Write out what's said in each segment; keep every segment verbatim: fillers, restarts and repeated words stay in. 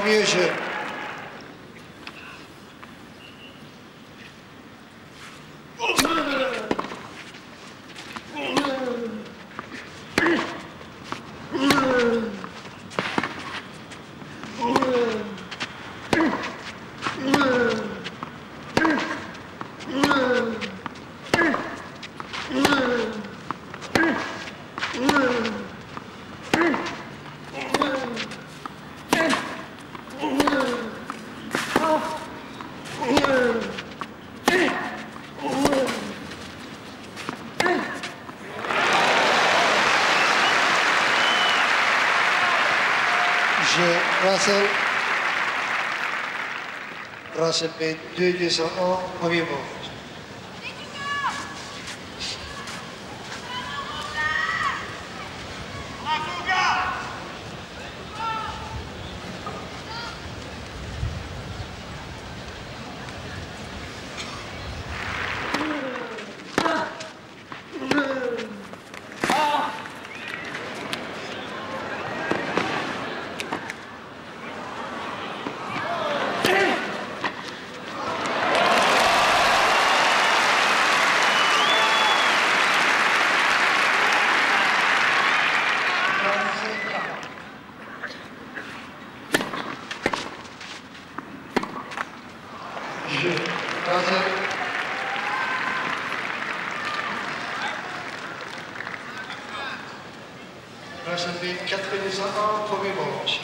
Premier jeu. Russell, Russell Bey deux cent un, premier mot. quatre cent cinquante, premier manche.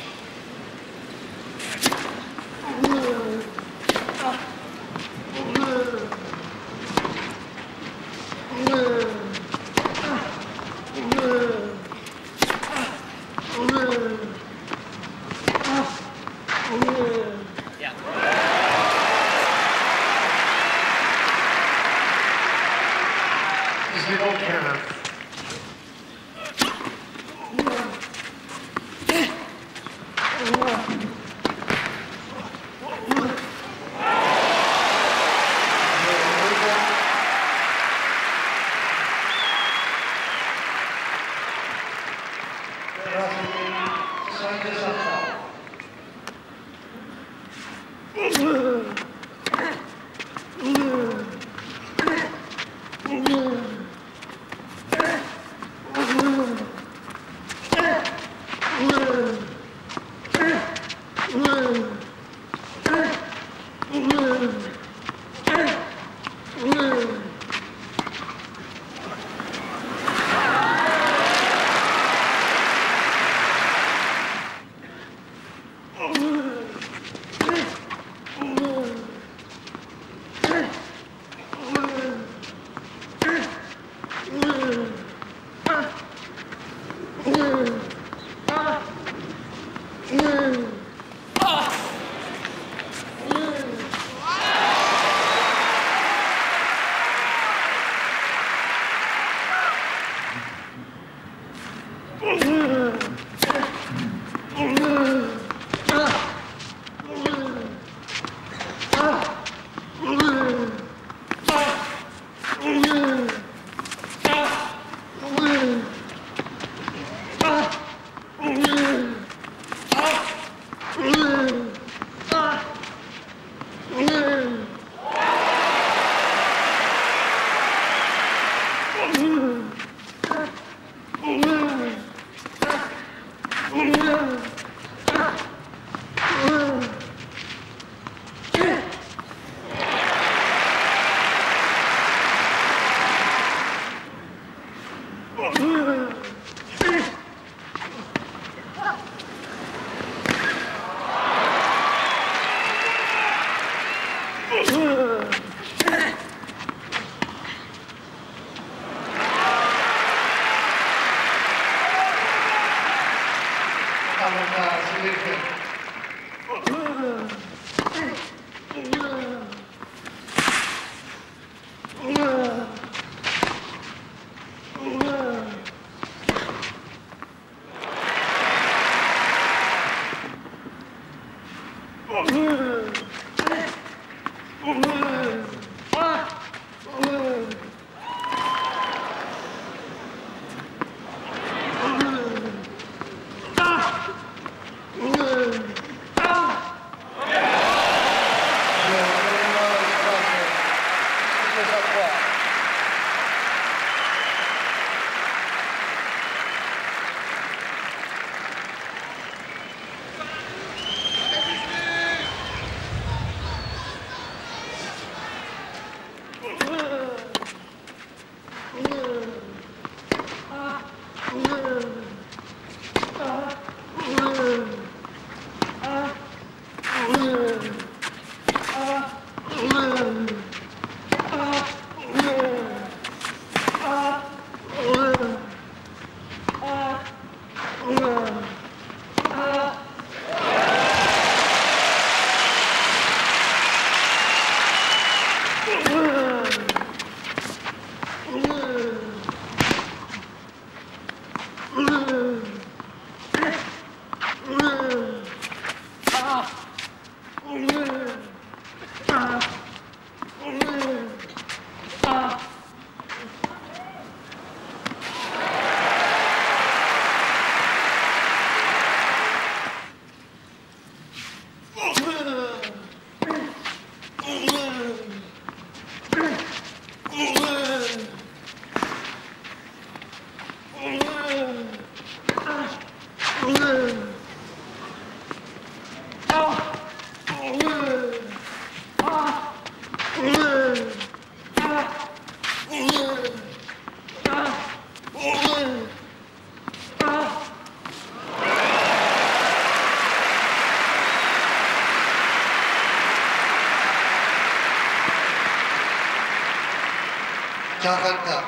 Kanka.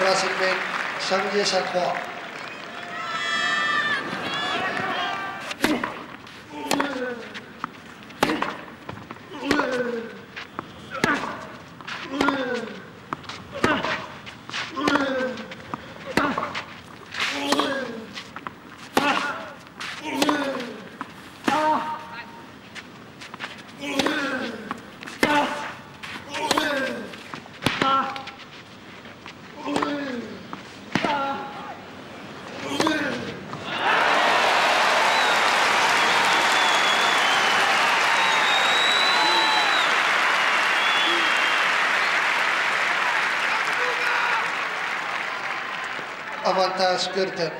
Brasilement, cinq à trois. Avantage Kürten.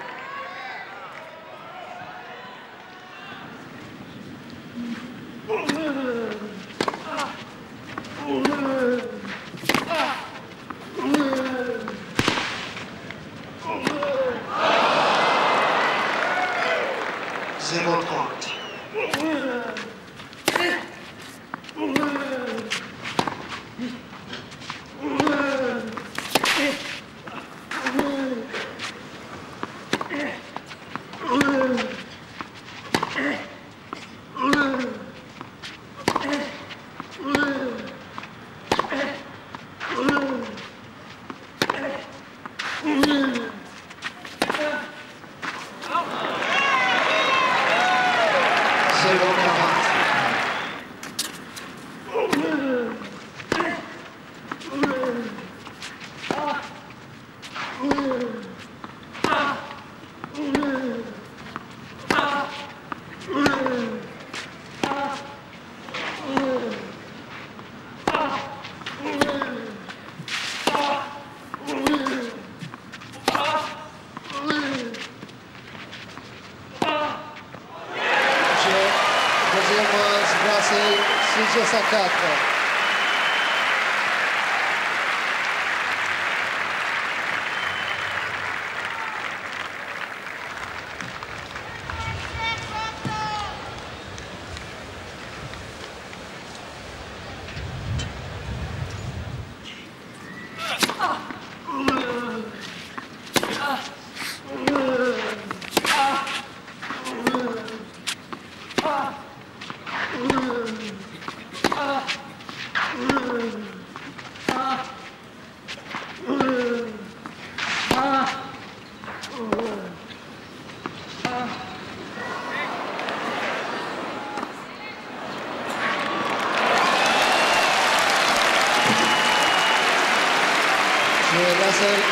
Russell.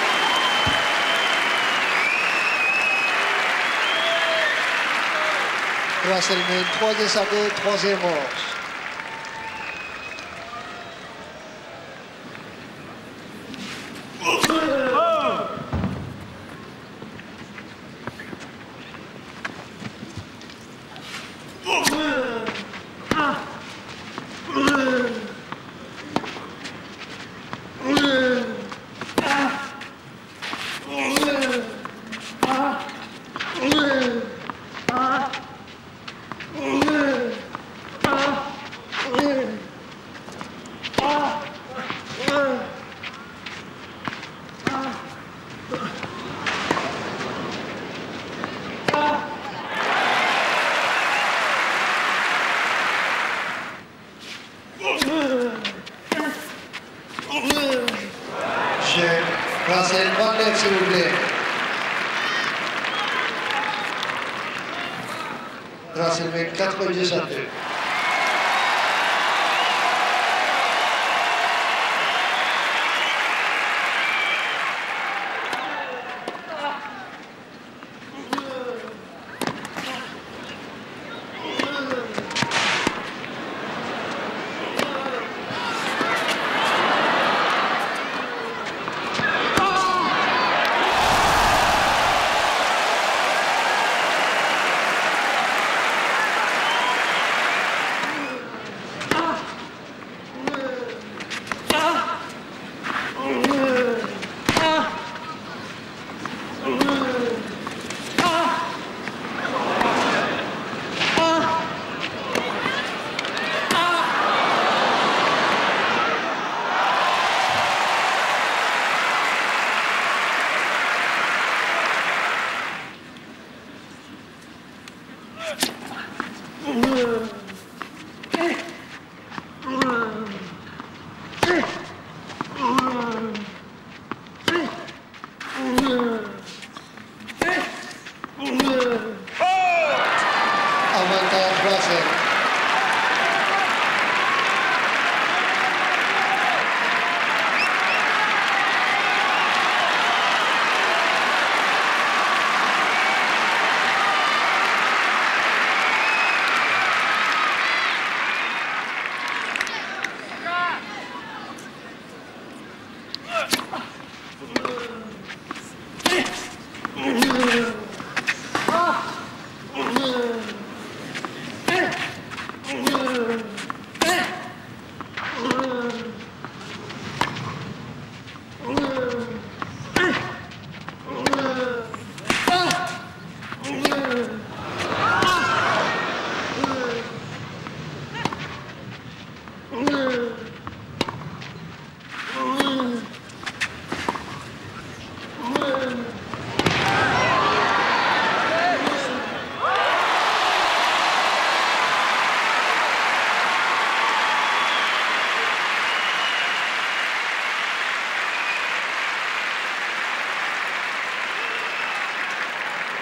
Russell mène trois essais à deux, troisième manche. S'il vous plaît. Grâce à lui, quatre-vingt-dix à deux.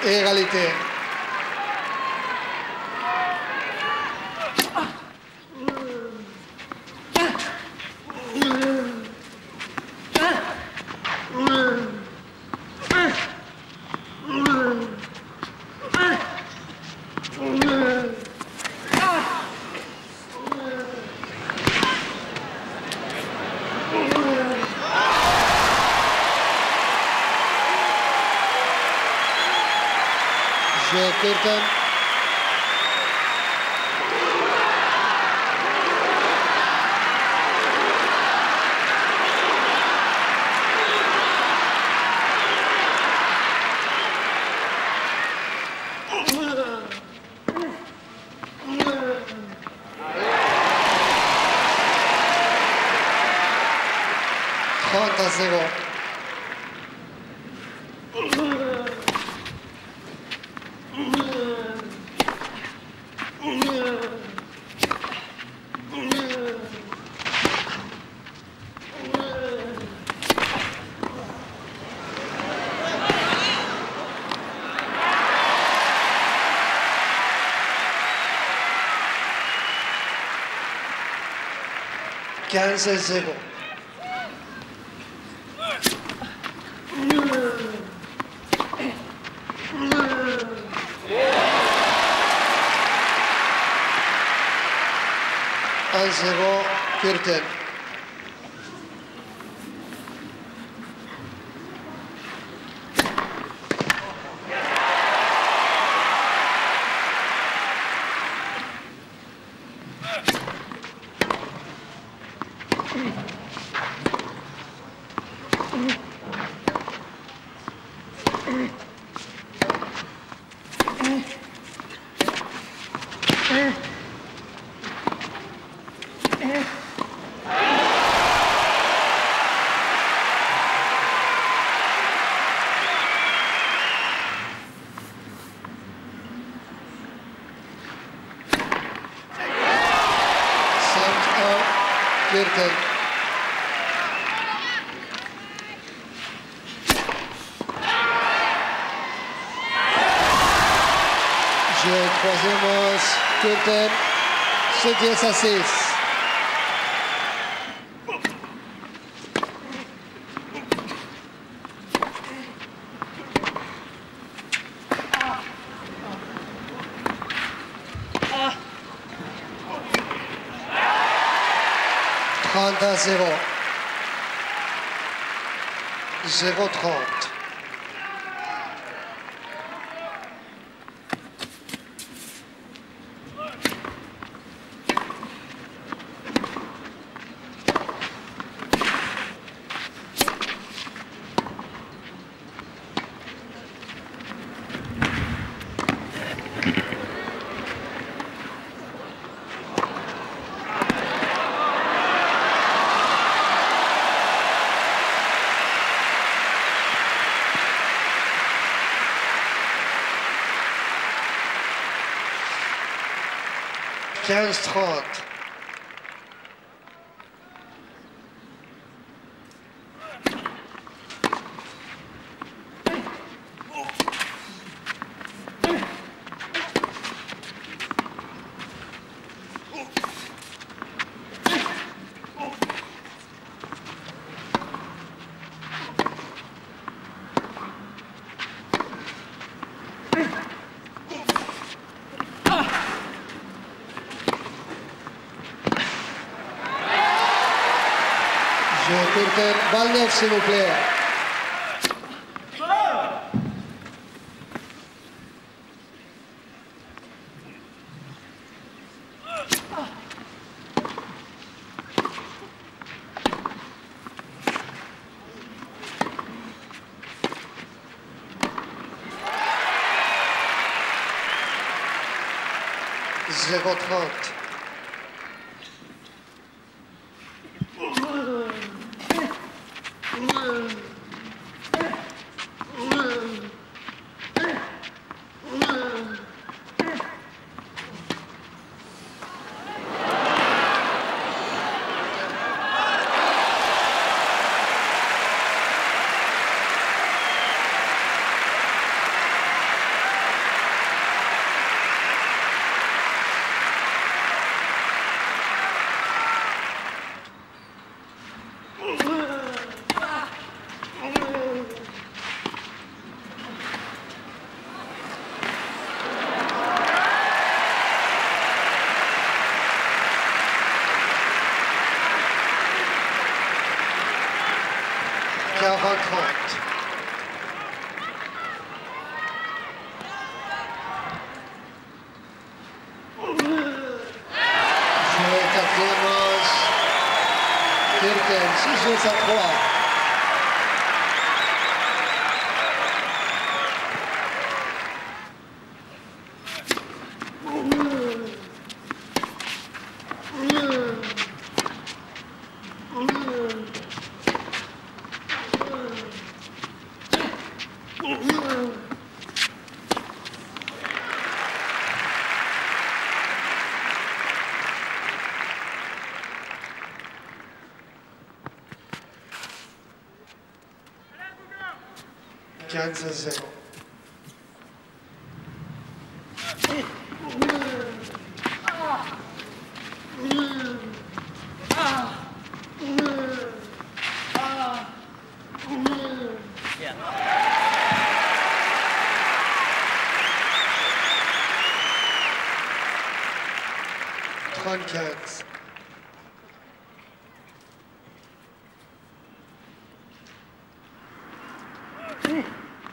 Égalité. Curtin. trente à zéro. quinze à zéro. Azero Kürtel. Cruzamos Kirten sekiz a seis. trente à zéro. zéro trente. quinze trente. Balle neuve, s'il vous plaît. zéro trente. quinze à zéro. Yeah. Yes, I am.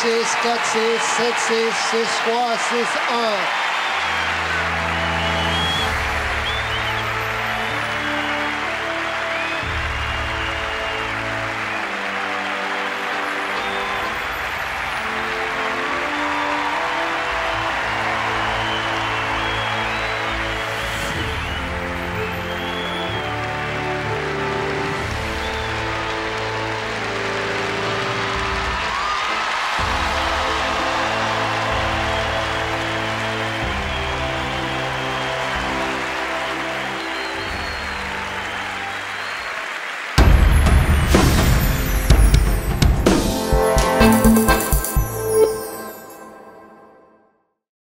Six, quatre, six, sept, six, six, trois, six, un.